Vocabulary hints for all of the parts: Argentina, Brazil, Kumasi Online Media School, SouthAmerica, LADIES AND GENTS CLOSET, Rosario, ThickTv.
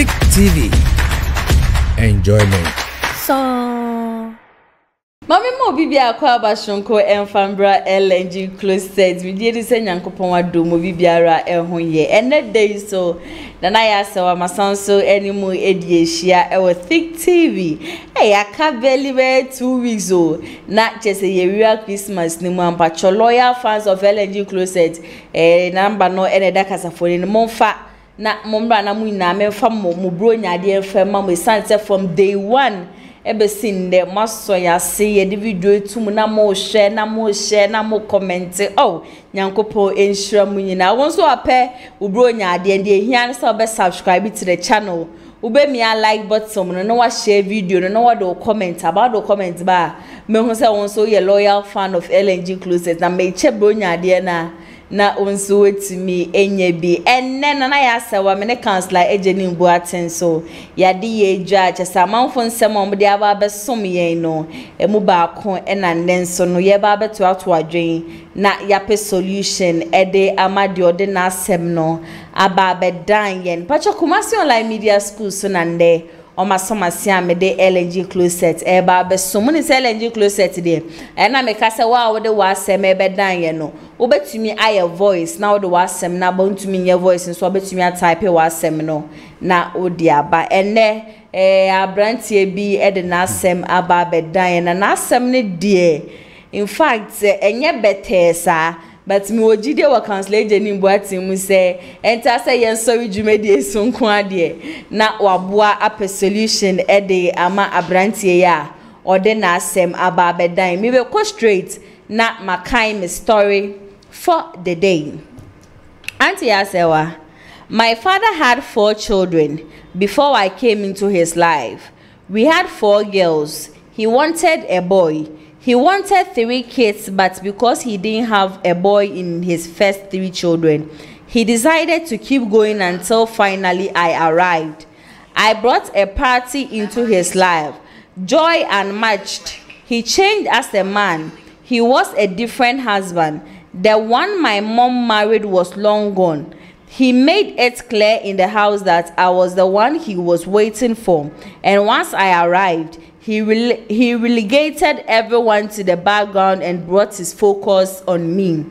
ThickTv. Enjoyment. So, Mami mo bibi akwa bashonko enfambra LNG closet. We did this nyankopon wado mo bibi ara ehon ye. Ene day so nana ya sawa masanso enimu edie hia ewo ThickTv. Hey aka believe 2 weeks o. Na chese ye real Christmas ni mo ampacho loyal fans of LNG closet. Number no ene da kasafoni ni monfa. Na mumba na mwina mefa mu bro nyade enfa ma mo sanse from day 1 ebe sin de maso ya se ye video tu na mo share na mo comment oh nyankopo enhira mu nyina won so ape bro nyade de ehia se obe subscribe to the channel ube mi a like button no wa share video no wa do comment about do comment ba me hu se won so ye loyal fan of LNG closet na me che bro nyade na unsu wetimi enye bi enne na ya sawa me ne counselor ejeni mbu atenso ya di ye dwa chesa manfo nsemo mbi aba besom yen no emu ba kon ena nenso no ye ba beto ato adwen na ya pe solution ede amade ode na asem no aba be dan yen pacho Kumasi Online Media School so nande oma soma sia me de LNG closet eba besom ni LNG closet de ena me kasa wa wo de wa asem ebe dan yen no obetumi aye voice na odi wasem na bontumi ye voice so obetumi atype wasem no na odi aba ene abrantie bi e de nasem aba bedan na nasem ne de in fact enye betesa but mi ogide wa counselor jeni mbo atim se enta se ye sorry jumedie so nko ade na waboa a solution e de ama abrantie ya odi nasem aba bedan mi be go straight na my kind story for the day. Auntie Asewa, my father had 4 children before I came into his life. We had 4 girls. He wanted a boy. He wanted 3 kids, but because he didn't have a boy in his first 3 children, he decided to keep going until finally I arrived. I brought a party into his life. Joy unmatched. He changed as a man. He was a different husband. The one my mom married was long gone. He made it clear in the house that I was the one he was waiting for. And once I arrived, he relegated everyone to the background and brought his focus on me.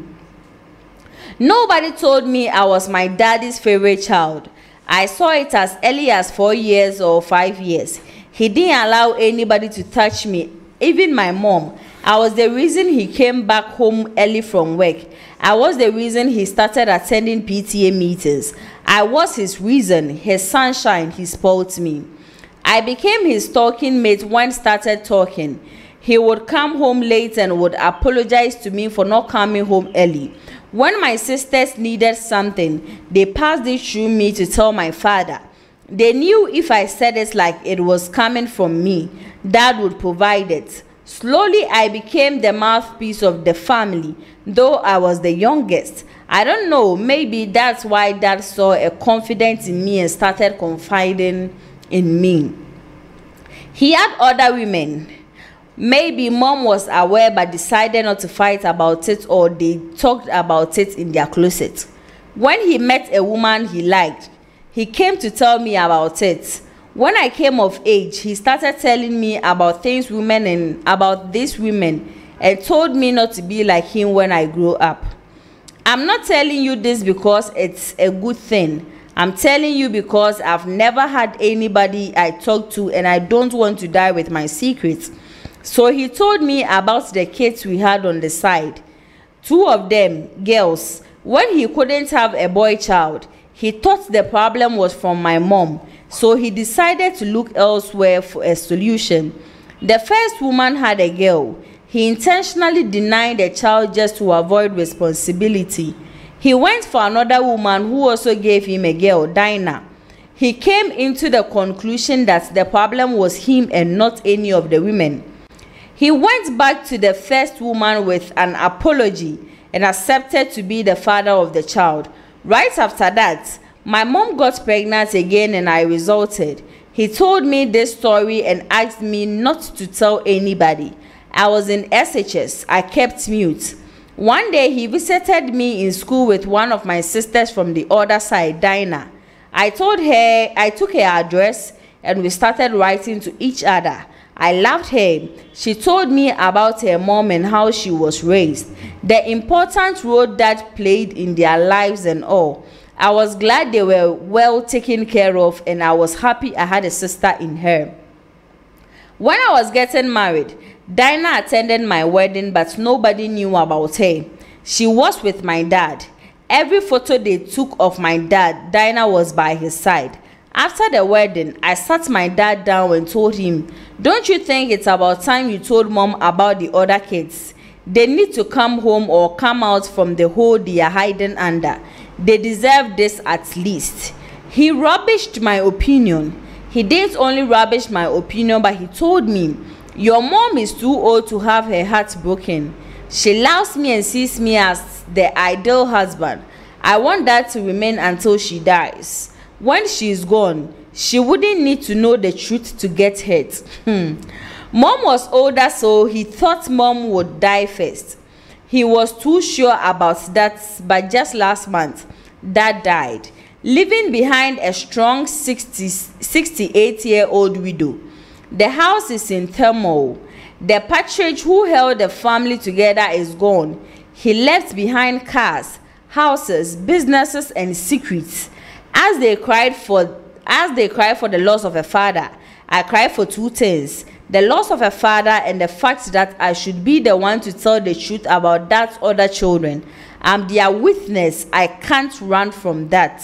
Nobody told me I was my daddy's favorite child. I saw it as early as 4 years or 5 years. He didn't allow anybody to touch me, even my mom. I was the reason he came back home early from work. I was the reason he started attending PTA meetings. I was his reason, his sunshine, he spoiled me. I became his talking mate when started talking. He would come home late and would apologize to me for not coming home early. When my sisters needed something, they passed it through me to tell my father. They knew if I said it like it was coming from me, Dad would provide it. Slowly, I became the mouthpiece of the family, though I was the youngest. I don't know, maybe that's why Dad saw a confidence in me and started confiding in me. He had other women. Maybe Mom was aware but decided not to fight about it, or they talked about it in their closet. When he met a woman he liked, he came to tell me about it. When I came of age, he started telling me about things women and about these women and told me not to be like him when I grew up. I'm not telling you this because it's a good thing. I'm telling you because I've never had anybody I talked to and I don't want to die with my secrets. So he told me about the kids we had on the side. 2 of them, girls. When he couldn't have a boy child, he thought the problem was from my mom. So he decided to look elsewhere for a solution. The first woman had a girl. He intentionally denied the child just to avoid responsibility. He went for another woman who also gave him a girl, Dinah. He came into the conclusion that the problem was him and not any of the women. He went back to the first woman with an apology and accepted to be the father of the child. Right after that, my mom got pregnant again and I resulted. He told me this story and asked me not to tell anybody. I was in SHS. I kept mute. One day he visited me in school with one of my sisters from the other side, Dinah. I told her, I took her address and we started writing to each other. I loved her. She told me about her mom and how she was raised, the important role that played in their lives and all. I was glad they were well taken care of, and I was happy I had a sister in her. When I was getting married, Dinah attended my wedding, but nobody knew about her. She was with my dad. Every photo they took of my dad, Dinah was by his side. After the wedding, I sat my dad down and told him, "Don't you think it's about time you told mom about the other kids? They need to come home or come out from the hole they are hiding under. They deserve this at least." He rubbished my opinion. He didn't only rubbish my opinion, but he told me, "Your mom is too old to have her heart broken. She loves me and sees me as the ideal husband. I want that to remain until she dies. When she is gone, she wouldn't need to know the truth to get hurt." Mom was older, so he thought mom would die first. He was too sure about that, but just last month, dad died, leaving behind a strong 68-year-old widow. The house is in turmoil. The patriarch who held the family together is gone. He left behind cars, houses, businesses, and secrets. As they cried for the loss of a father, I cried for two things: the loss of a father and the fact that I should be the one to tell the truth about that other children. I'm their witness. I can't run from that.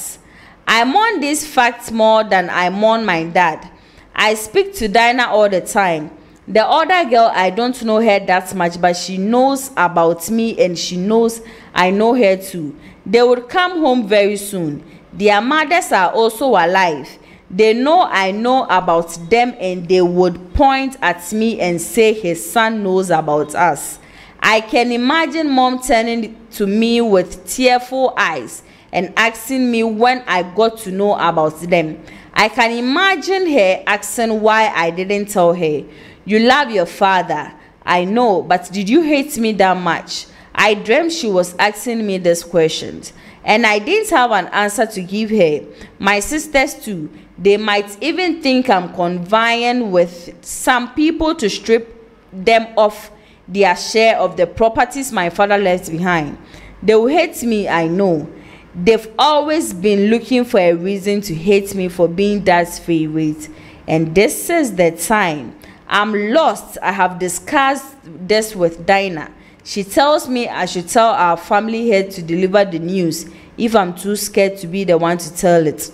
I mourn these facts more than I mourn my dad. I speak to Dinah all the time. The other girl, I don't know her that much, but she knows about me and she knows I know her too. They will come home very soon. Their mothers are also alive. They know I know about them, and they would point at me and say, "His son knows about us." I can imagine mom turning to me with tearful eyes and asking me when I got to know about them. I can imagine her asking why I didn't tell her. "You love your father, I know, but did you hate me that much?" I dreamt she was asking me these questions, and I didn't have an answer to give her. My sisters too, they might even think I'm convying with some people to strip them of their share of the properties my father left behind. They will hate me, I know. They've always been looking for a reason to hate me for being dad's favorite, and this is the time. I'm lost. I have discussed this with Dinah. She tells me I should tell our family head to deliver the news if I'm too scared to be the one to tell it.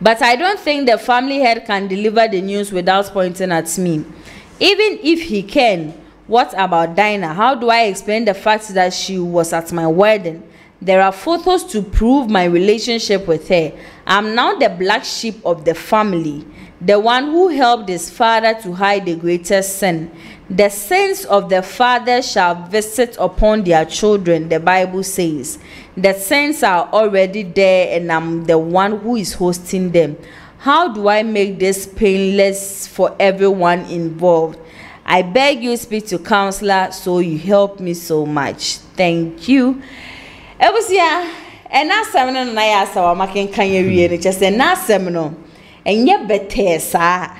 But I don't think the family head can deliver the news without pointing at me. Even if he can, what about Dinah? How do I explain the fact that she was at my wedding? There are photos to prove my relationship with her. I'm now the black sheep of the family, the one who helped his father to hide the greatest sin. The sins of the father shall visit upon their children, the Bible says. The sins are already there, and I'm the one who is hosting them. How do I make this painless for everyone involved? I beg you, speak to counselor, so you help me so much. Thank you. Ebusia, and now seminar na ya sawa making kanye wiere chese na seminar enye betesa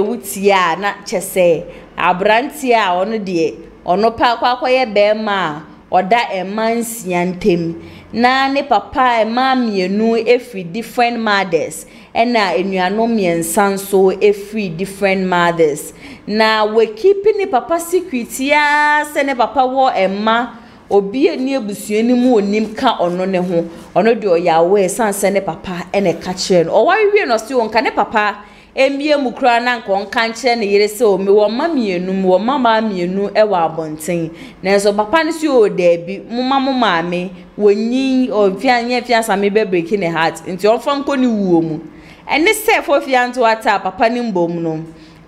wutia na chese abrantia ono die ono pa kwakwa ye bema oda emansia ntem na ne papa emamienu every different mothers and na enuanom yensan so every different mothers na we keep ni papa secret ya se ne papa wo emma obi eni ebusue ni mu onim ka ono ne ho ono de oyawe sanse ne papa ene ka kire no owawe no se won ka ne papa emie mu kura na nko nka kire ne yere se o mewo mamienu mu mama mienu e wa abonten na so papa ne se o da bi mama maame wonyi ofianye fiansa me be break ne heart nti ofo nko ni wuo mu ene se fo fianto ata papa ni mbom no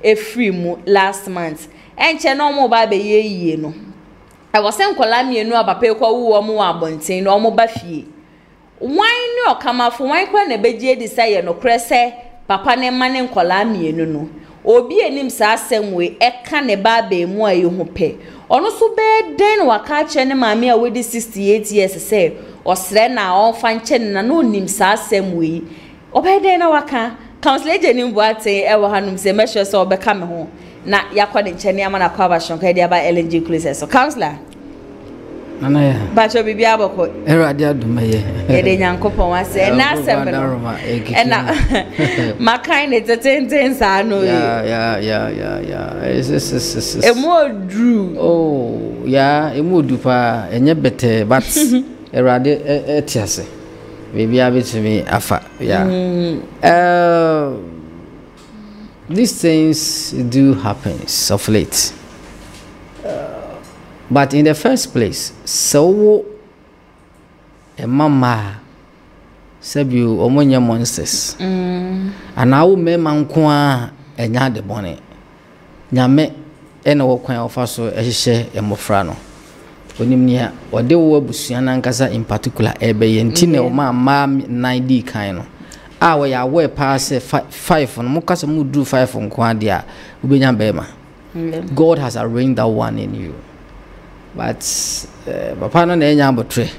efri mu last month enche no mo ba be yeye no I was saying, "Call me no about people who are more abundant, no more buffy. Why no come out for why can't a baby decide no cresce? Papa ne manen call me no no. Obi enim sa same way. Eka ne babe mo ayo hope. Ono sube den wakache ne mami awe di 68 years se. Osre na onfanche na no nimsa semwe. Obe den na waka. Counselor jeni mbuate ewa hanum se mesho so obe kame hon. Na yakwa ni chene yama na kwa bashon kwa hidi yaba LNG Closet. So counselor. Nana ya. Bacho bibi aboko. Era dia dumaye. Ede nyankopo wase. Ena sembe. Ena. Makaine tetenten sano. Yeah. It's. Emu drew. Oh, yeah. Emu dupa. Enye bete. But. Era dia etiase. Bibi abitumi afa. Yeah. These things do happen of late. But in the first place, so a mama said you omonya monsters. And I will make manqua and yard the bonnet. Yame and all kind of us a share a mofrano. Onimia or the Wabusian Ankasa in particular, a bayentine or mamma 90 kind. Our way pass 5 on Mokas and do 5 on Quadia, Ubian Bema. God has arranged that one in you. But Papa no nenya botre.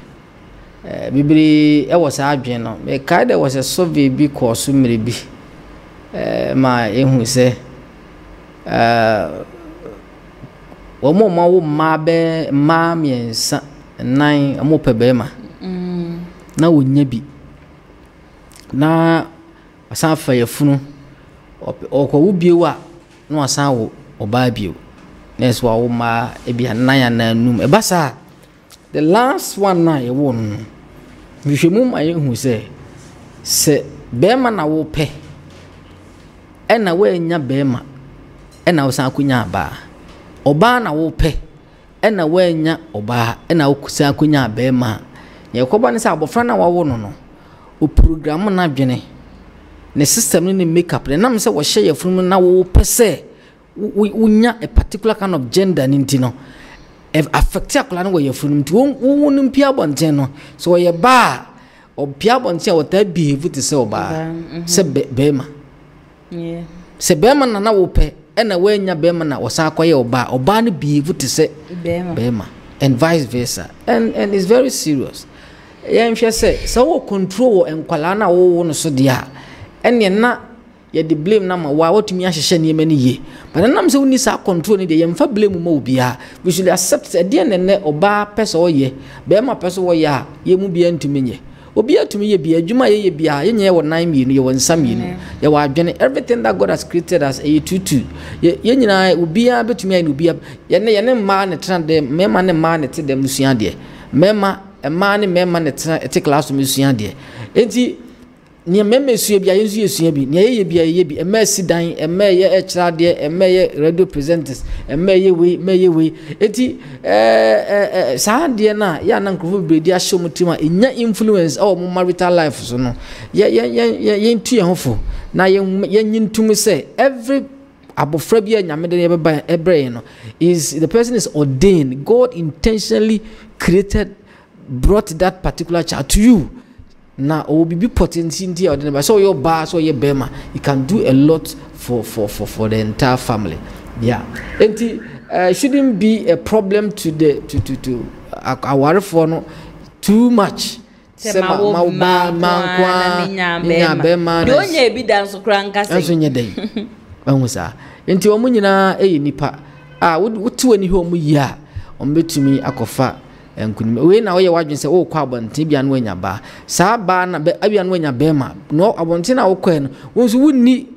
Bibiri e was adwen no. Me kai there was a survey bi ko so mere bi. Ma ehun se wo mo ma wo ma be ma miensa nan mo pebe ma. Na wonya bi. Na asan fa yefunu okwa wo biewu a na asan wo oba biewu. Next one, ma, ebi anaya na num. Ebasa, the last one na ewon. Mishimum ayehu se bema na wo pe. Ena we nya bema. Ena usan kunya ba. Oba na wo pe. Ena we nya oba. Ena usan kunya bema. Nye koba nisa abofra na wawo no. O programu na bjene. Ne system ni make up. Ne nam se wo share funu na wo pe se. We a particular kind of gender nintino. If affected clan where you're from to own Pia Bonteno, so a bar or Pia Bontia or that behave to sell bar. Seb Bema. Yeah. Seberman and I will pay, and away near Berman or Sakwa or bar or Barney behave to say Bema, and vice versa. And it's very serious. Yeah, if you say, so control and Kalana or Sodia, and you're not. Ye de blame na ma wa otumi ahyehye ne ma niye but na mse woni sa control ne de ye mfa blame mo obia we should accept a de ne oba person oye be ma person oye a ye mu bia ntumi nye obi atumi ye bia adwuma ye bia ye nye wo nan mi no ye wo nsam ye no ye wa adwene everything that God has created as a tutu ye nyina obi a betumi ayi no obi ye ne ma ne tran de mema ne ma ne te de musua de mema e ma ne mema ne te class musua de enti Near Memmesia Bia Yesu Bi, near Bia Yebi, a mercy dine, a mayor HRD, a mayor radio presenters, a mayor way, mayor way. Eti, Sandiana, Yan Uncle Bidia Shomutima, in your influence or marital life, so no. Yen too hopeful. Now yen to me say, every abofrabia Yamada by Ebreno is the person is ordained. God intentionally created, brought that particular child to you. Now, will be potency in the so your bar, so your bema. It can do a lot for the entire family. Yeah, and it shouldn't be a problem to the to our phone too much. And could we now your watching say, oh, Quabon, Tibian when your bar, Saban, Abian when your bema, no, I want in our quen, was would need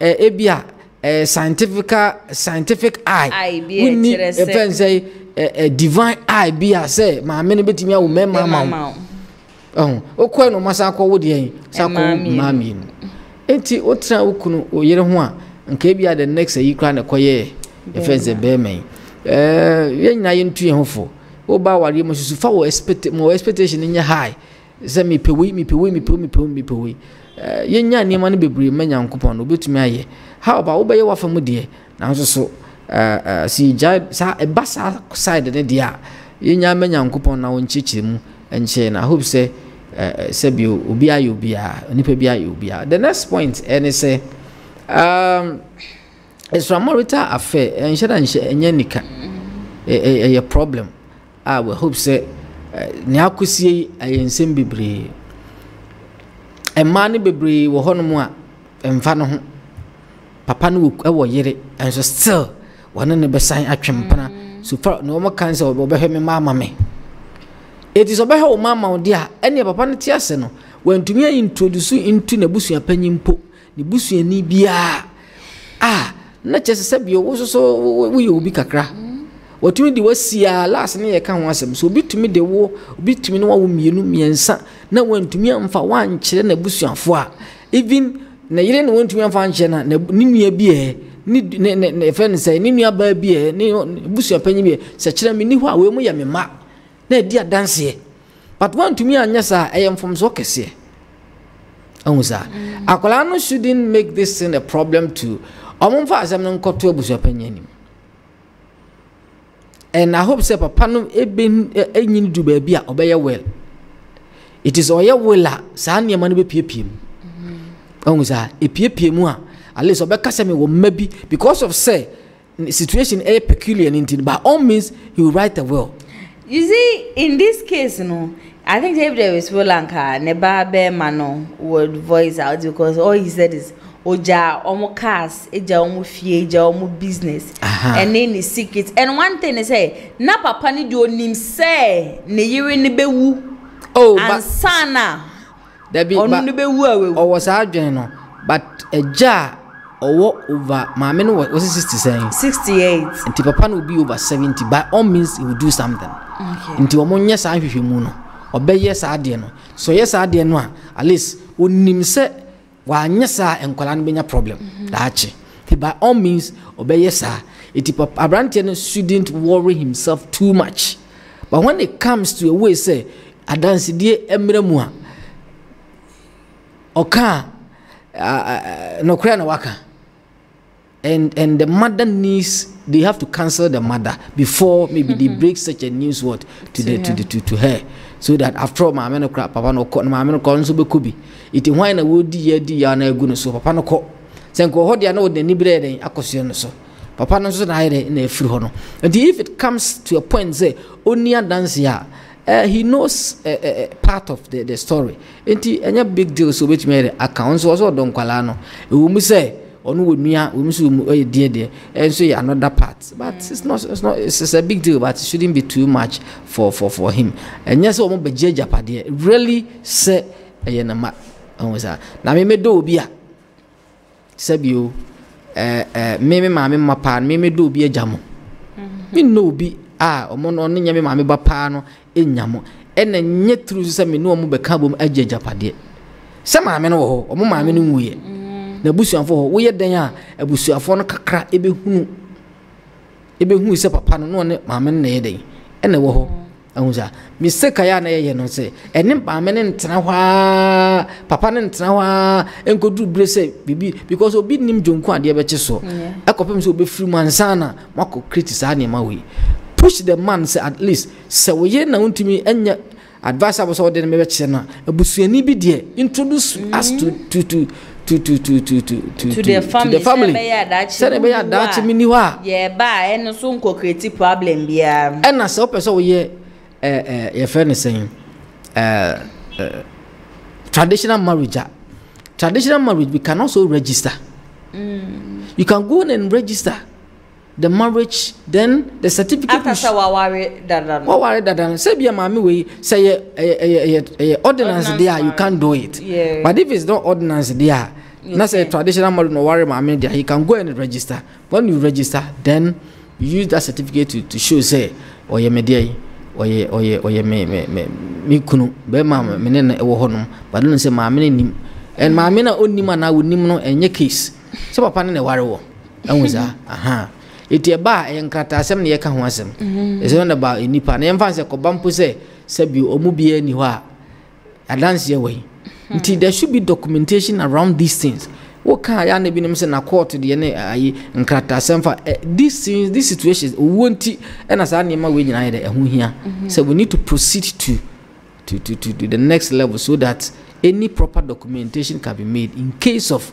a ebia, a scientific eye, would need a fancy a divine eye, be I say, my many bit me, mamma. Oh, O Queno Masako would ye, Sako, mammy. Eti Otra Ukunu, O Yerehua, and Kabia the next a clan a coye, a fancy bema. Yen I ain't too hopeful. O ba wari mo susu fa o expect mo expectation nya high ze mi pewi ye nya ni ma ne bebre ma nyankopon obetumi aye how about wo be ye wa fa mu de na so si jai sa e ba sa side ne de a ye nya ma nyankopon na wo nchichire mu enche na hope say se bi obi aye obi a nipa bi aye obi a the next point and say it's from marital affair enche da enche nya nika a problem. I will hope say Nyakusi ayen sem bebre. A man bebre wo honoma mfano papa no wo yere and so still one ne besan atwempana so far no mo kan say obehwe me mama me. It is obehwe o mama dia ene papa no tie ase no when to me introduce into nebusua panyimpo nebusua ni bia ah na chese se bio wo so wo ye obi kakra. What you do was see our last near canvas, so beat to me the war, beat to me no woman, and son, not went to me and for one children a bush and four. Even Nayan went to me and found Jenna, Nimia beer, Nifan say, Nimia bear beer, bush your penny beer, such a mini what will me ma. Nay, dear dance here. But one to me and yes, I am from Zocas here. Onza Acolano shouldn't make this thing a problem to Amon Faz and Uncle Tobus your penny. And I hope say papa no ebin enyin du ba bia obeye well. It is oya wella sa na ma no be piepiem. Ongu sa e piepiem a at least obeka say me wo mabi because of say situation a peculiar indeed by all means he will write a will. You see in this case no I think if there is Sri Lanka neba be mano would voice out because all he said is Oja, omo cars, eja omo fie, eja omo business, and then he seek it. And one thing is say, na papa ni do nim say ne yiri ni be wu. Oh, and but sana. That be onu ni be wu awe. Or was arguing no, but eja owo over. My man was 67. 68. Until papa will be over 70. By all means, he will do something. Okay. Until omo yes I fi mu no. Obe yes I no. So yes I no. At least onim say. Wa nyesa enkwala no benya problem daache by all means obey sir itipo abrantian shouldn't worry himself too much but when it comes to a way say adanse die emremu a oka no kra na waka and the mother needs they have to counsel the mother before maybe they break such a news word to the, to her. So that after all, my men crap, Papa no caught my men calls will be cubby. It in wine a woody year, dear, good so Papa no caught. Sanko Hodia no the Nibre, Acosion so. Papa no so I in a free honor. And if it comes to a point, say, only a dance here, he knows part of the story. Ain't he any big deal so which made accounts also Don Calano? It will say, or no, we must be dear, and say another part. But it's not, it's a big deal, but it shouldn't be too much for him. And yes, I won't be judge up at the really say a map. Now, me do be a Sabio, Mammy, my pan, Mammy do be a jamo. Me no be ah, or mon on Yammy, Mammy Bapano, in Yamo, and then yet through some no more become a judge up at the. Some I mean, oh, or my meaning we. The bush and for we are there, a bush of one crack, a be who is a papa no one, mamma, and a woe. Onza, Mr. Kayana, no say, and then Pamanen Trawa, Papanen Trawa, and go do bless it, because of beating him Junqua, dear Betchesso. A copem will be free Mansana, Marco criticizing Maui. Push the man, say at least, so we are known to me and yet. Advice I was ordered me chena ebusuani dear introduce us to the family yeah ba eno so nko create problem bia ena so person we your friend is saying traditional marriage we can also register you can go and register the marriage, then the certificate. After so, wawari dadan. Say be a mommy way. Say a ordinance there. You can't do it. Yeah. But if it's not ordinance there, not say traditional marriage no worry mommy there. He can go and register. When you register, then you use that certificate to show say oye me dey oye me kunu be mama me ne ewo honum. But don't say mommy ne nim. And mommy na onni man awu nim no enye case. So papa ne ware wo. Ehunza aha. It a bar and Catasem near Canwasem. It's on about in Nippon and Fancy Cobampose, Sabu or Mubia Niwa. I dance your way. Until there should be documentation around these things. What can I be named in a court to the NAI and Catasem for these things, these situations, won't it? And as I name my way in either a home here. So we need to proceed to the next level so that any proper documentation can be made in case of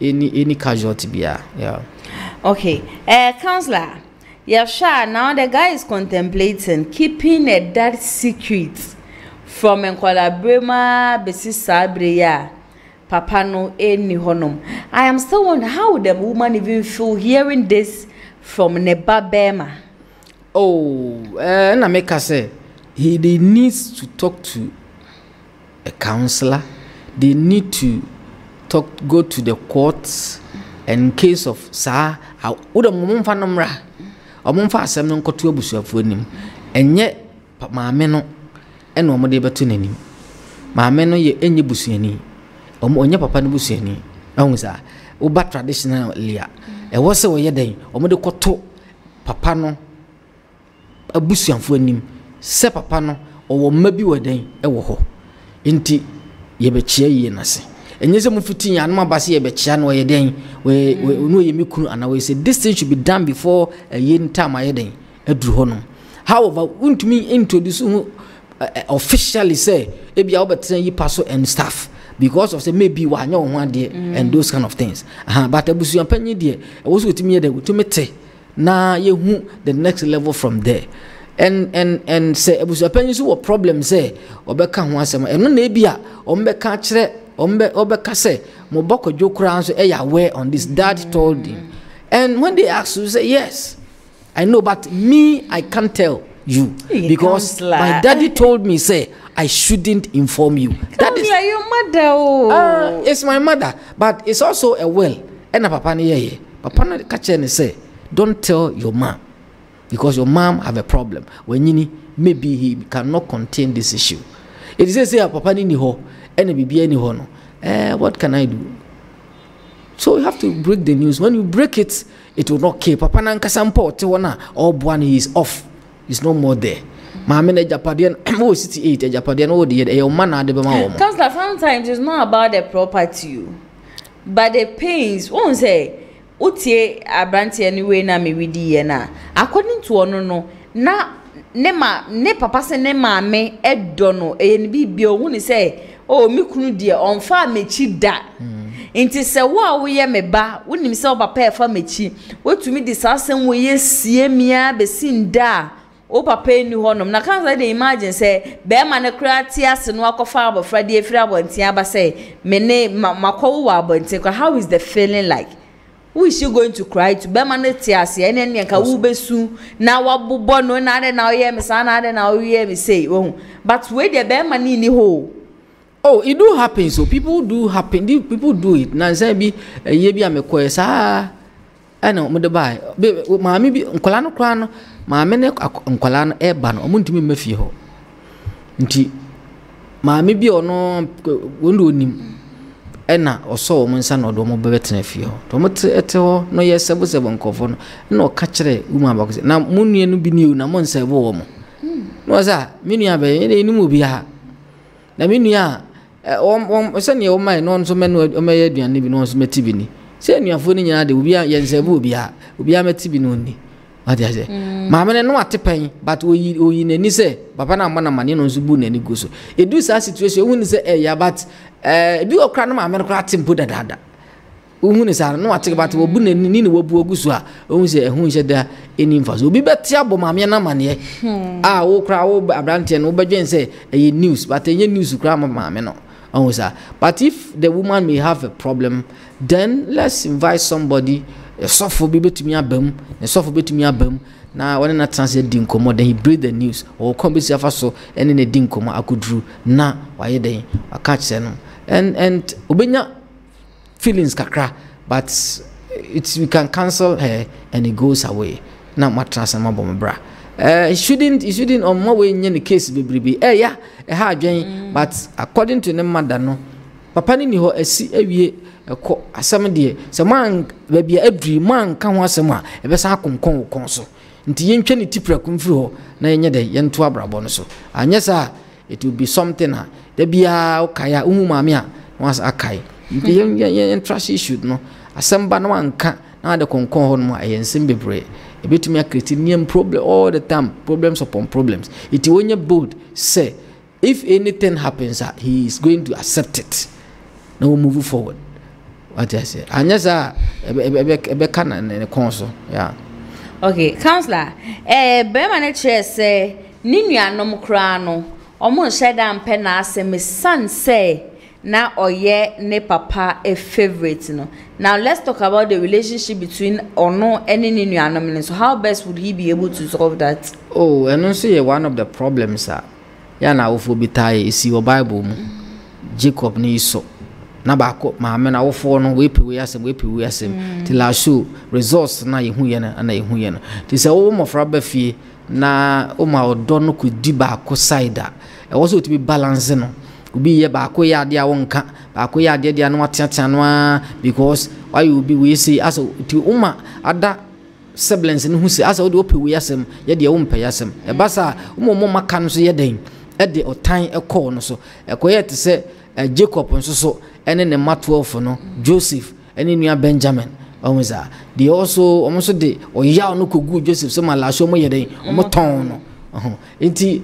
any casualty. Yeah. Okay, counselor, Yasha, now the guy is contemplating keeping a dark secret from Nkola Brema Besi Sabreya. Papa no any honum. I am still wondering how the woman even feel hearing this from Neba Bema. Oh, Nameka say they needs to talk to a counselor. They need to talk, go to the courts. In case of sa, I would have mum for numra. A mum for a seminal cotubus of him, and yet, but my meno and no more debatunini. My meno ye any busini, or more papa busini, Onza, Uba traditional lia. A was a day, or more cotu, papano, a busian for him, se papano, or maybe a day, a woho. Inti ye bechia ye nasi. And yes, I'm 15 and my bassier bechan or a day where we know and I will say this thing should be done before a year time. I day a drew honor. However, wouldn't me introduce officially say, maybe I'll bet you pass and stuff because of say maybe one know one day and those kind of things. But I was your penny dear, I was with me there to mete. Now you the next level from there. And say, I was your penny so a problem say, or become one summer and maybe or make a Obekase, Moboko Jokran, so eh, aware on this. Dad told him. And when they asked you, say, yes, I know, but me, I can't tell you. Because my daddy told me, say, I shouldn't inform you. That is your mother. Oh. It's my mother, but it's also a will. And a papa, yeah, papa, catch and say, don't tell your mom. Because your mom have a problem. When maybe he cannot contain this issue. It is say, papa, ni ho. What can I do? So you have to break the news. When you break it, it will not keep. Papa Nankasampo, Tiwana, all one he is off. He's no more there. Mamma Japadian, oh, 68, Japadian, oh, dear, a man, the Bama. Counselor, sometimes it's not about the property, but the pains won't say, Utie, I branch anyway, Nami with Diana. According to Ono, now. Nema ne papa se ne maame edono enbi bio wuni se oh mi kunu die onfa mechi da nti se wo wo ye meba wuni mi se papa e fa mechi wotumi di sasen wo ye sie mia be sin da o papa eni honom na kanza de imagine se be ma ne kra ti ase no akofa abofra de afira abonti aba se me ne makwo wa abonti kwa. How is the feeling like? Who is you going to cry to? Bemane tiasi ene nyanka ubesu na wabubo no na ade na oye mi sa na ade na oye mi say oh but where the bemane ni ho. Oh, it do happen. So people do happen. People do it. Na say bi yebi amekwe sa ano mudabai maami bi nkolano krano maami ne nkolano e ba no omuntimi mafie ho nti maami bi ono wondo onim ena oso omunsa na odo mo bebetena fie ho to mote eteho no yesebu sebon kofo no na okachire umu abakose na munue no bi niu na monsa ewo wo mo no za minua be enu mu bi ha na minua o se ne o mai no nso menu o mai aduane bi no nso metibi ni se anuafo ni nyana de obi yensebu obi a metibi no ni ade aje maame ne no atepan but oyi nani se papa na amana mane no nso bu nani go so edu sa situation hu ni se eya but bi okra no maame kra tempo dadada hu ni sa no ate but obu nani ni wo bu oguso a hu se ehun je da eni mfaso obi beti abo maame na mane a wo kra wo abrante no bedwen se eye news but eye news kra maame no hu sa but if the woman may have a problem then let's invite somebody. Suffer be to me a bum, and suffer be to me a bum. Now, when I translate Dinkomo, then he breathed the news or come with so and in a Dinkomo I could drew. Now, why they I catch them and Obenya feelings kakra, but it's we can cancel her and it goes away. Now, my transfer bra. It shouldn't on my way in any case be eh, yeah, a hard game, but according to the mother, no. Papa ni ho asi awie ekọ asem de se man ba bia adri man ka ho asem a ebesa akonkon wo konso nti yentwe ne tipra kumfiri ho na yenye de yento abrabo no so anyesa it will be something ha da bia ukaya umu maame a was akai nti yen trash issue no asem ba no anka na de konkon ho no ayensem bebre ebetumi akreti niem problem all the time problems upon problems it wonye bold say if anything happens he is going to accept it. Now we'll move forward. What I say. And yes, I be can and a console. Yeah. Okay, counselor. Bema chess ninya no mkrano. Omo shedam pena se me son say na oye ne papa a favorite no. Now let's talk about the relationship between Ono and Ninuanomine. So how best would he be able to solve that? Oh, and also one of the problems yana ufubitai is your Bible. Jacob ni so. Nabako mamena ofo no wepi we asem till I show results na yehu yena ti se wo mofra ba fie na o ma odo no kudi ba ko side e wo so to be balance no obi ye ba ko ya de a wonka ba ko ya de no atetian no because why you be we see aso ti uma ada siblings no hu see aso de opi we asem ye de wo mpa yasem e ba sa mo maka no so ye den e de otan e ko no so e ko ye ti se Jacob and so and then no Joseph and then Benjamin omuza they also omuso de oya no kogu Joseph so ma la so mo yeden omoton no enti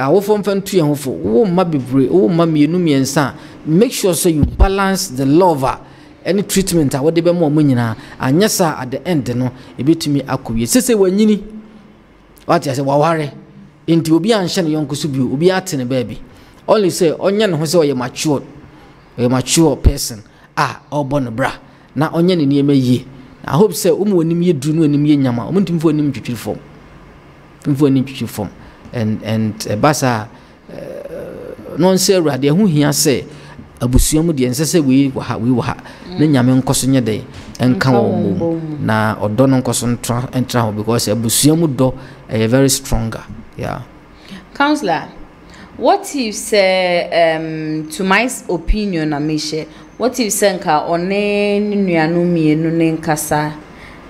awofo mfantu ehofo wo ma bebre wo ma mienu miensa make sure so you balance the lover any treatment awo de be mo nyina anyesa at the end no ebetumi akowie sese wanyini what I say waware enti obi anhye ne yonkoso bi obi atene baby. Only say, onion who saw a mature person. Ah, or born a bra. Now onion in ye may ye. I hope say, when ye do no ye yama, wanting for him to form. And a bassa non say radia who here say, a busiamu the ancestor we were ha. Then yaman cossonia day, and come home. Now, or don't cosson and travel because a busiamu do a very stronger. Yeah. Counselor. What if say to my opinion amishe what if say nka one nuanu mienu ne nkasa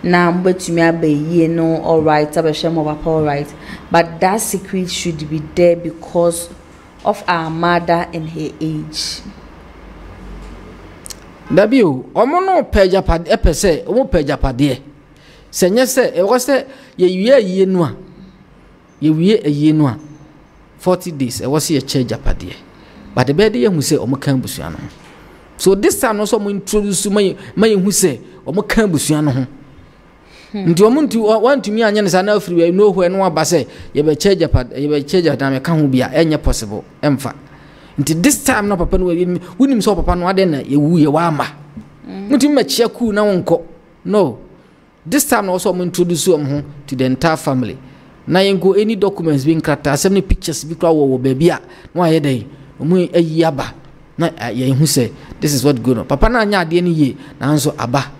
na mbetumi abaye no all right abehwe mo papa all right but that secret should be there because of our mother and her age w omo no peja pad e pese omo peja pade se nyese e wo se ye wiye no a ye wiye eye no a 40 days, I was here church Japadia. But the bed who say, Omokambusiano. So this time also introduced to my who say, Omokambusiano. And you want to me and Yanis and Elfrey, know where no one but say, you will change your pad, you will change your damn account, be any possible, empha. Until this time, no papa will him so upon one dinner, you will wama. Not in my chair cool now, uncle. No. This time also introduced to the entire family. Na yengo any documents being crata, asem pictures bi kwa wo baby a no aye dey omu ayi aba na ye hu say this is what going on papa na anya ade ni ye na nso aba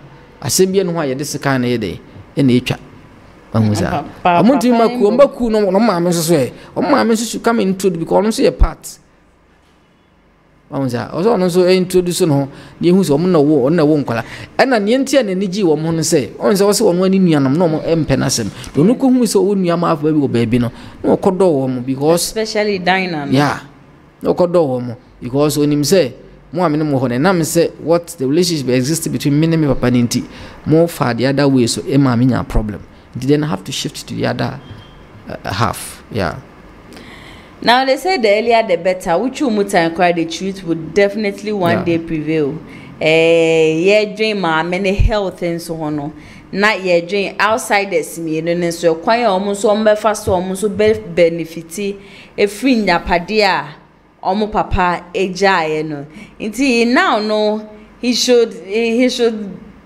asem bi no ho aye de sika na ye dey e na etwa amuza amundi maku ombaku no ma me so e o ma me so come introduce because no so ye part amuza ozo no so introduce no ye hu say omu na wo na wo nkwala e na ne ntia na ni gi wo mo no say onse wo se wo no ani nuanom no mo empe na sem do no ko hu say wo nuama afa bi wo baby no no kodo wo mo because especially dynamic yeah no kodo wo mo because onim say mo amene mo ho ne na me say what the relationship exists between me and my papa nti mo far the other way so e ma me nya problem you then have to shift to the other half yeah. Now they say the earlier the better. Which you must inquire the truth would definitely one day prevail. Yeah, dream many health and so on. Not yet dream outside the semi so quite almost on my fast almost benefit a free napadia omo papa a giant. Until now no he should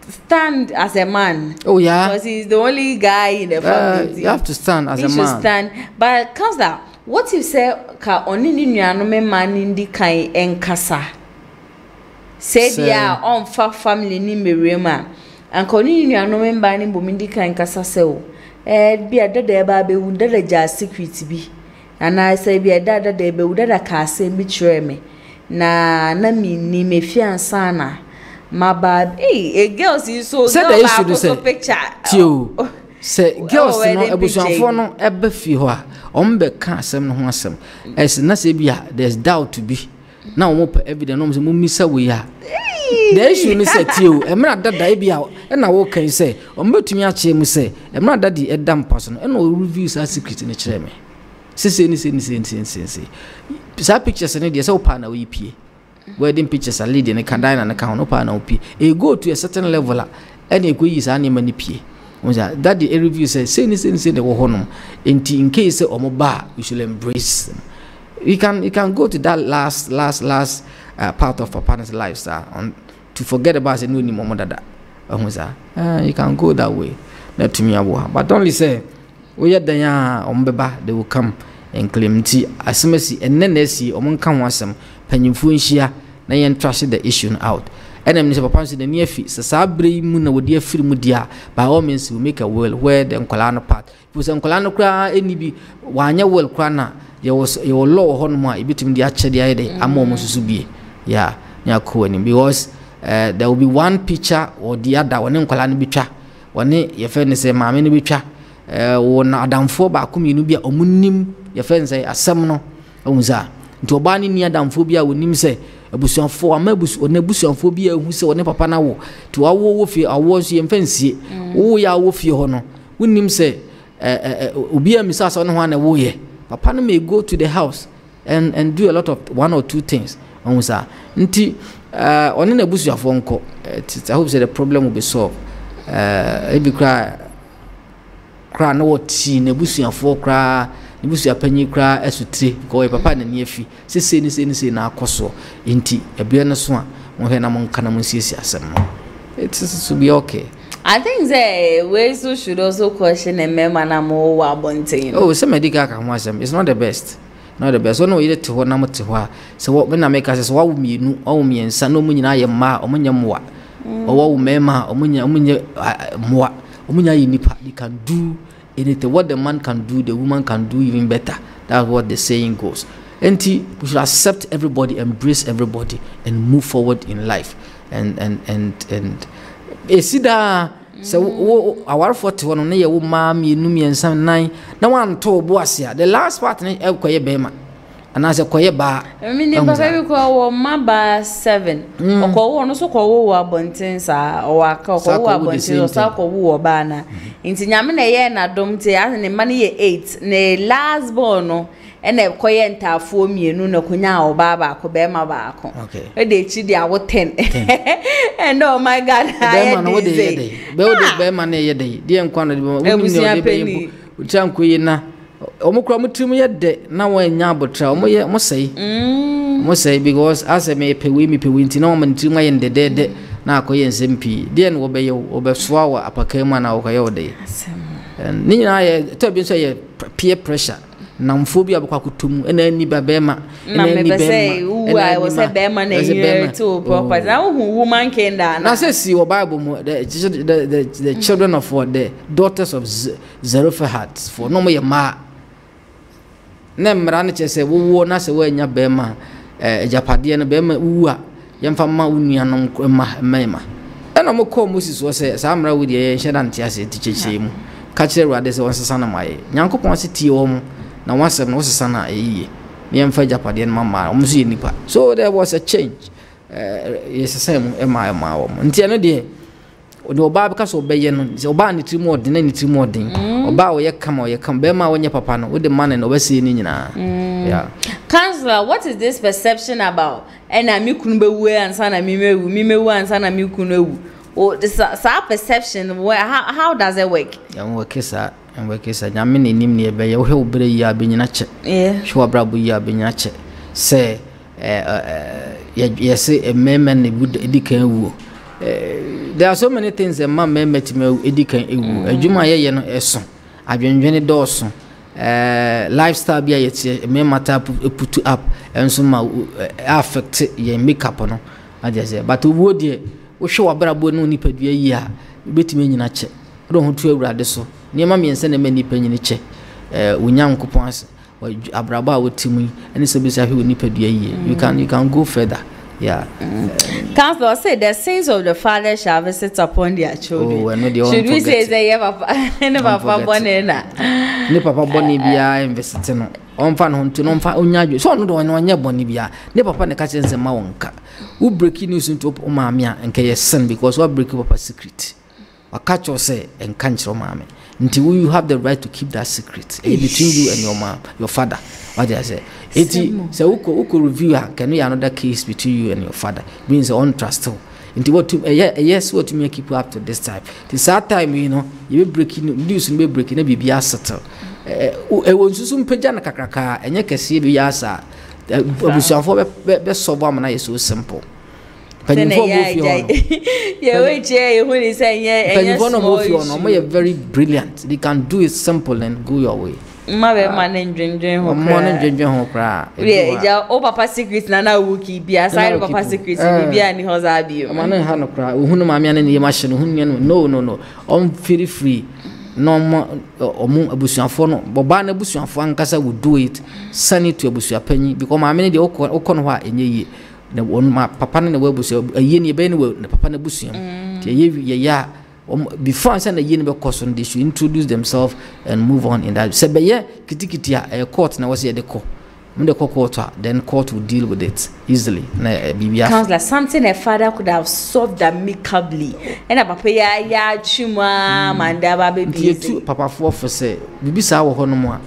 stand as a man. Oh yeah. Because he's the only guy in the family. You have to stand as a man. He should stand. But counselor, what if say ka oni ni nuano me man indi kan enkasa say dia on fa family ni merema anka oni ni nuano me ba ni bo indi kan kasa se o bia dada ba be wu dada ja secret bi ana say bia dada da be wu dada ka se mi kire me na mi ni me fiansa na ma ba hey a girls is so so picture tio say girls no ebusanfo no ebe fi ho a ombe ka asem no ho asem as na say bia there's doubt to be now mo evidence no mo misa we ya the issue ni say tio emra dada e bia e na wo kan say ombe tumi a che mu say emra dada e dam person e no review sa secret ni kire me say sa pictures ni dey say opa na we pie wedding pictures a lady ni kadai na na ka no pa na opi e go to a certain level a e na e go yi sa ni ma ni pie That the review says, say the wohonum. In case omoba, you should embrace them. You can go to that last part of a partner's life, sir, on to forget about the new mom that. You can go that way. Not to me, but only say, we are there on beba, they will come and claim tea as mercy and then they see among come once some peninfunsia, nay and trash the issue out. And I'm Mr. Papa, the near feet, Sabri Muna would dear film dia. By all means, we make a world where the Uncolano part. Because Uncolano cry any be one year world crana. There was your law honma, between the Acha the idea, Amomosubi. Yeah, near Cohen, because there will be one picture or the other, one Uncolano bitcha. One your friend is a mammy bitcha. One Adam four Bakum, you be a munim, your friend say a seminal, Unza. To a banny near Damphobia would name say. Abusion for a mebus or nebusion phobia who saw ne papa now to our wolf here, I was your fancy. Oh, ya wolf your honor. Wouldn't him say, Ubia Missas on one away. Papa may go to the house and do a lot of one or two things. Onza, Nti, on in a bush of one call. I hope the problem will be solved. Every cry no tea, nebusian for cry. Nibusia penny cry as you tree, go a papa and nephew. Say, say, na koso, inti, a biana swan, one hand among canamusia. It's to be okay. I think the way so should also question a memanamo wabonting. Oh, some medica can watch them. It's not the best. Not the best. Oh, no, either to one number to her. So what men I make us as what me, no, oh, me and Sanomun, I am ma, omunya moa. Oh, mema, omunya moa, omunya nipa, you can do. Anything what the man can do, the woman can do even better. That's what the saying goes. And we should accept everybody, embrace everybody, and move forward in life. And see that. So our 41 year old mammy, Numi and some 9. No one told Boasia. The last part is El Koyebema. And as a Koyeba, I mean, you call Mamba 7. Or call one also call Wabontensa or Cowabontin or Sako Wabana. In Tinamina, I don't say, and the money 8, nay, last born, and a coyenta for me, Nuno Cuna or Baba, Cobema Barco. Okay, a day chidi, I was 10. And oh my God, I know the day. Build the Bemane day, dear quantity, which I'm Queen. Omukromutum yet de now when Yabotra, must say, because as I may pay me pay wintinom to my end the dead now Koyan Zempi, then obey Oberswawa, Apacaman, or Coyote. And Nina, I tell you, say peer pressure, Namphobia Bakutum, and any Babema. Mamma say, oh, I was a Beman as a Beman too, but now woman came down. I says, your Bible, the children of what the daughters of Zerophahat for no more ma. Nemraniche se wo na se wanya bema japade na bema uwa yemfa ma unia no mema eno mo ko Moses wo se samra wo de yeheda ntia se ticheche mu ka kire ruade se wonsesa na maye nyankopon se tie wo mu na wasem no wonsesa na ayiye yemfa japade na mama o musu yenipa. So there was a change yesesem ema wo ntia no de o ba beka so obeye no se oba ni trim odin na ni trim odin oba o ye kam be ma wonye papa no with the man and obese ni nyina. Yeah, Counselor, what is this perception about ena mi kunu be wu ansa na mi mewu ansa na mi kunu ewu? Oh, this perception, where how does it work? Yam work is nyame ni nim ni ebe ye wo he obere yi abenyina che. Yeah, sure brabo yi abenyina che se yes e memen e bud edikan wu. There are so many things that my men met me educate you. Jumaye no eson. Adwenjene doso. Lifestyle be yet me matter put up and so ma affect your makeup no. Adese. But wo de wo hwe wabrabo no nipadua yi a betime nyina che. Ro ho to awrade so. Niema me ense na me nipanyine che. Onyankopon ase. Abrabo a wotimi ene se bi sa hwe nipadua yi. You can go further. Yeah. Counselor said the sins of the father shall visit upon their children. Oh, should we say they never born na papa born bia investing on fan hunting on fa onyajo so no do onye born bia ne papa ne ka chense ma wonka u break news into mommy anka yes sin because we break papa secret wa catch us say and can't mommy until you have the right to keep that secret between you and your mom, your father. What did I say? It is so. Who could review? Can we another case between you and your father? Means on trust. into what to yes, what to make people up to this time. This hard time, you know, you be breaking news and be breaking a BBS settle. It was soon Pajana Kakaka and you can see the Yasa. The best of woman is so simple. Penny very brilliant. They can do it simple and go your way. Mother, man, dream, morning, yeah, oh, papa secrets, Nana Wookie, be aside papa secrets, be any house I be. Man, Hano cry, who my man in the machine, no, I'm very free. No more or moon abusian phone, Bobana Busian Fancasa would do it, send it to a busia penny, because my many the Oconwa in ye. The one my papa and the Webusia, a yen ye benwell, the papa and the busian. Ye, before I send a yen question, they should introduce themselves and move on in that. Said, but yeah, Kitikitia, a court, and I was here the court. When the court, then court will deal with it easily. Counselor, something a father could have solved amicably. And a papa, ya, chuma, mandaba, baby, two papa for say, Bibisa, our honor,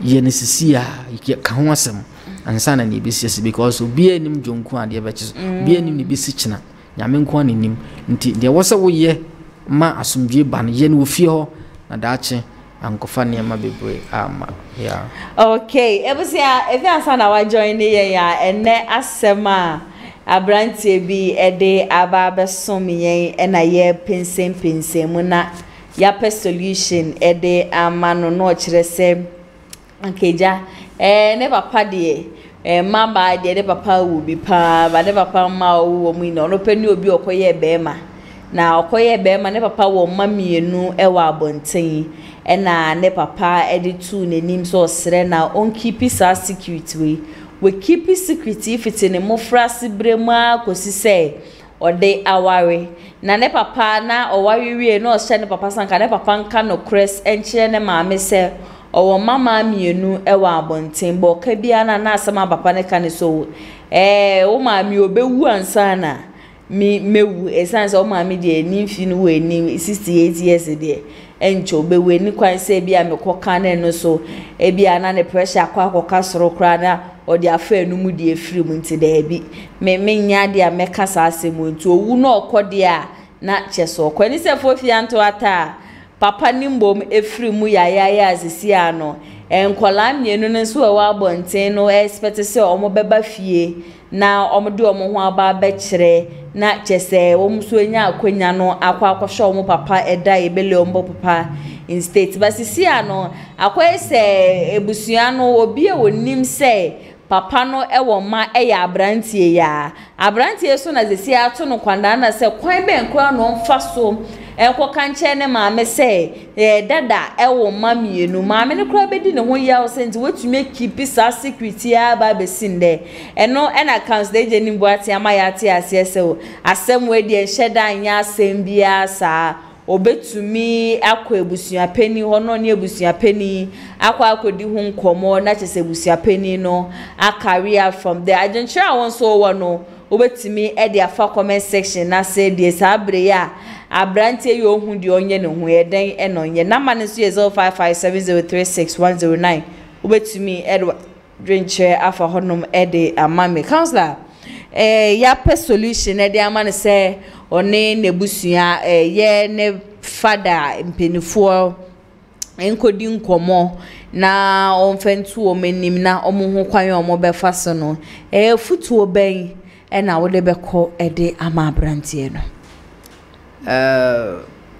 Yenisia, you get Kahwasam, and son and Ibis, because be a name Junquan, dear batches, be a name Ibisichina, Yaminquan in him, until there was a way. Ma asumji ban yen wufio na dache ankofani ma bebre ama yeah okay ebusia if you san awa join here ya ene asema abrantie bi ede aba besom yen ena ye pensem mu na ya pe solution ede ama no no kire se ankeja ne papa de mama de papa wo bi pa ba de papa ma wo mu ina no pani obi okoye be ma na okoye be ma ne papa wo mamienu ewa abonten e na ne papa editu nenim so sere na on keep his secret we keep his secret if it ne mofrasi brema kosi se ode aware na ne papa na owawiwe na o se ne papa sanka ne papa nka no kres enche ne maame se owo mama mienu ewa abonten bo ka bia na na asema papa ne ka ne so wo maami obewu ansa na me wu essence o maami de nimfi no we nim 68 years de encho be we ni kwan se bia me koka na no so e bia na ne pressure akwa koka soro kra na o de afa enu mu de efiri mu nti da bi me nya de ameka sa asemu nti owu na okode a na cheso kwani se fofi anto ata papa nimbom efiri mu ya asisi ano enkola mienu ne so wa abonten no expect se omo beba fie na omo de omo ho aba be kire na chese omo so nya akwanya no akwa akwhwe omo papa eda ebele omo papa in state but sisi ano akwa se ebusua no obi e wonim se papa no ewo ma eya abrantie ya abrantie so na sisi ato no kwanda na se kwan be nkwa no mfa so enko kanche ne maame se dada ewo ma mienu maame ne kra bedi ne ho ya o se nti wetumi keep sa secret ya ba besinde eno ena council je nimbo ati amaya ati ase se o asem we de shedan ya asem bia sa obetumi akwa ebusua pani ho no ne ebusua pani akwa akodi hu nkomo na chese ebusua pani no akaria from there I don't sure one so one no obetumi e de afa comment section na say de sabre ya abrantie yo hu de onye ne hu eden enonye namba ne so 0557036109 obetumi e de drinche afa honum e de amame counselor ya pe solution e de amane say one nebusua ye ne father mpenifo enkodi nkomo na onfentu omenim na omuhu kwan omo be faso no futu oben ena wo de beko e de amabrantie no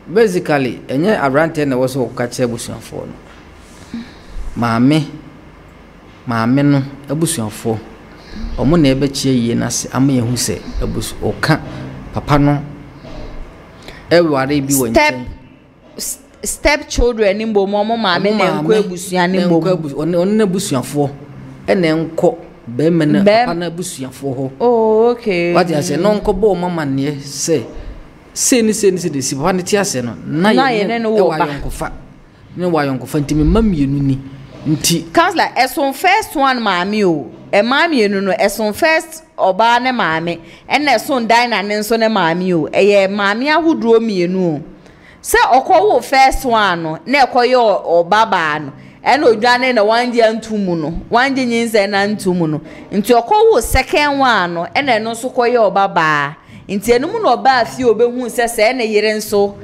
basically enye abrante na wo so kache abusuafo no maame no abusuafo omo na ebe chie yie na se amaye hu se abusu oka papa no eware bi won step children nimbo momo maame na nko abusua nimbo onne abusuafo ene nko be mena papa na abusuafo ho oh okay what you say no nko bo mama ne se se de si papa ne ti ase no na ye ne no wo ba ne wa yonkofa ntimi mamienu ni nti counselor eson first one maami o e maami no eson first oba ne maami ene eson dan na ne nso ne maami o eye maami ahudro mienu o se okowo first one no na ekoyo oba ba no ene odwane na wanje antumu no wanje nyinze na antumu no nti okowo second one no ene no so koyo oba ba Inti enumu no ba afi obehun se se na yire nso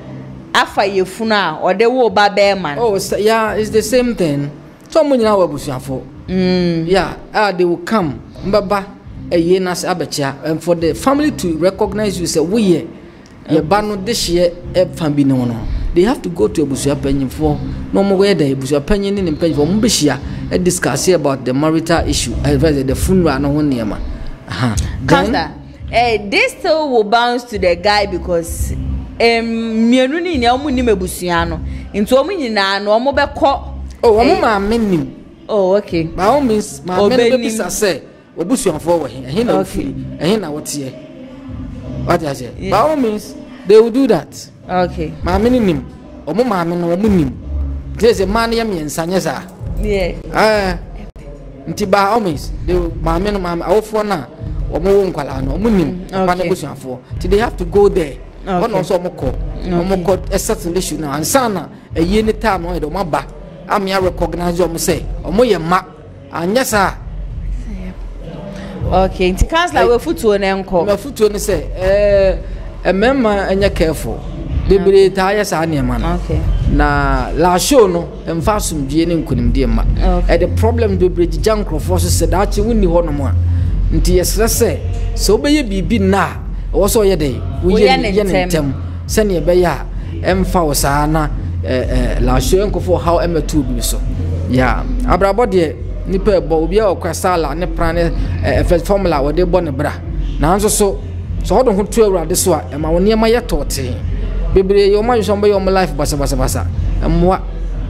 afa yefuna ode wo ba be man. Oh so, yeah, it's the same thing. So munyina wa busuafo. Yeah, they will come. Mbaba eye na se abechia and for the family to recognize you say we ye ba no de hye e fambi no no. They have to go to Abusua Penny for no more where the Abusua Penny in Penny for Mumbishia and discuss about the marital issue, the funeral no one near. This still will bounce to the guy because Mianuni Niamunimebusiano into Omina no more call. Oh, my men. Oh, okay. By all means, my babies are say, Obusian forward here, and I would say what I say. By all means, they will do that. Okay. My minimum, or my minimum. There's a man yammy and Sanyasa. Yeah. Tiba always, they will my minimum out for now, or more unqualano, munim, Manabusian for. Till they have to go there. One also Moko, Moko, a certain issue now, and Sana, a year in time, or my back. I'm here recognize your say, or more your map, and yes, sir. Okay, the councillor will foot to an uncle, a foot to an say, a member and you're careful. They be tired, man. Okay. Na la show no, and fast some genuine couldn't dear man. At the problem, the bridge junk of forces said that you wouldn't want no more. Until yes, let's say, so be ye be na, or so ye day. We yen in them, send ye baya, and Fawsana, la show uncle for how Emma two be so. Yeah, Abrabody, Nipper Bobia or Crasala, and the Prana formula or the Bonabra. Now so. So I don't want to around this one, and my near my torty. Baby, your mind is on my life, Bassa. And what?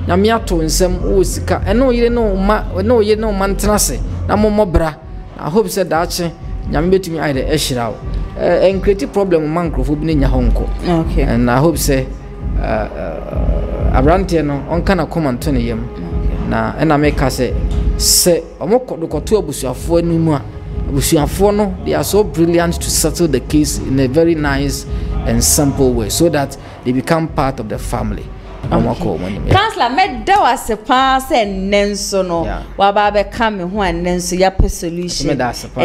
Namiato and some Usica, and no, you know, no, you know, Mantrasse, Namo Mobra. I hope said that you're meeting me either Eshirao and create a problem with Mancro for being your uncle. Okay, and I hope say Abrantino on kind of common to him. Now, and I make her say, say, Omoko, look at two of us, you are four no more. They are so brilliant to settle the case in a very nice and simple way so that they become part of the family. Councillor, met there was a pass and Nenso no. Wababe coming one Nenso Yape solution. A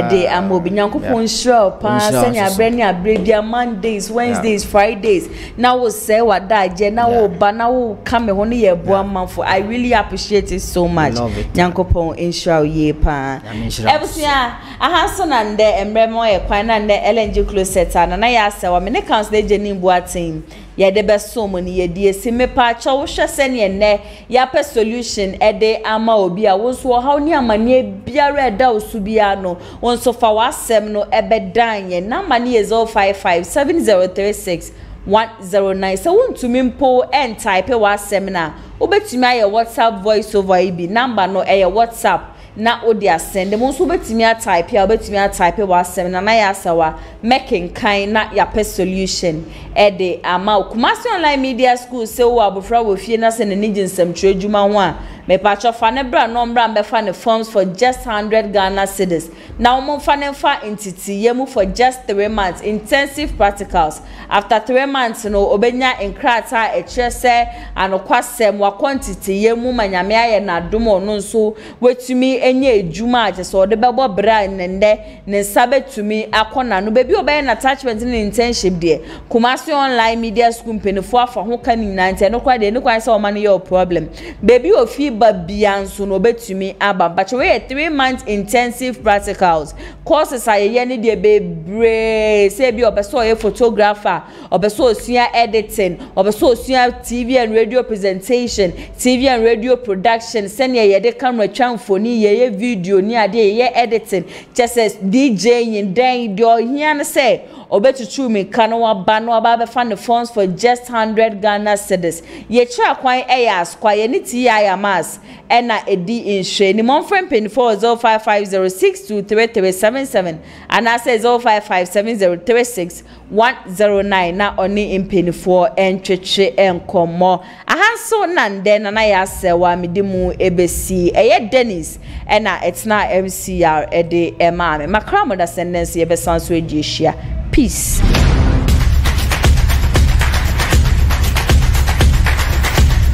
day I'm Bobinyanko Punshaw, pass and your brand your baby Mondays, Wednesdays, Fridays. Now we'll say what that, Jenna, but now we'll come only a 1 month for. I really appreciate it so much. Yanko Pon, Inshaw Yepa. Everything I have son and there and Bremoy, Quine and the LNG Closet, and I asked our many councillor Jenny Boatin. Ye de best so many ye dear semi patch or send ye ne yape solution a day ama obia was so how near many beer subiano on so far semno a bed dine ye number is 055-7036-109. So want to mean po and type a was seminar. Obetimi a WhatsApp voice over EB number no a WhatsApp. Na odia send the most betimi a type here betimi a type was seminar na ya sawa making kind na yape solution e de ama Kumasi Online Media School se wo abofra wo fie na se ne niginsem twa djuma ho a me patcho fa ne bra no mbra mbe fa ne forms for just 100 Ghana cedis na mo fa ne fa entity ye mu for just 3 months intensive practicals after 3 months no obenya enkrata e kyerse anokwasem wa quantity ye mu manyame aye na domo no nso wetumi enye ejuma ajeso de bebo bra nende ne sabetumi akona no bebi obaye na attachment ni internship de Kumasi Online Media School mpenefo afa ho kanina nte no kwa de ne kwa se o man your problem bebi ofi babianso no betumi aba but we 3 months intensive practicals courses aye ne de bebre se bi obeso ye photographer obeso osua editing obeso osua TV and radio presentation TV and radio production senior ye de camera twamfo ni ye video ni ade ye editing just as DJ and then do here say obetutu me kanwa ba no aba be fan the funds for just 100 Ghana cedis ye twa kwan eyas kwa ye ni ti ayamas and na edi inhwe ni monfrem pin 05506233377 and I say 05570361009 na oni impin for entwetwe enkomo aha so na nden na ya sewa midimu ebesi eye Dennis and na it's na MCR edi ema me makram da sentence ye be sanso edi hia. Peace.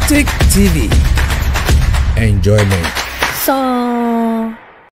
ThickTv. Enjoyment. So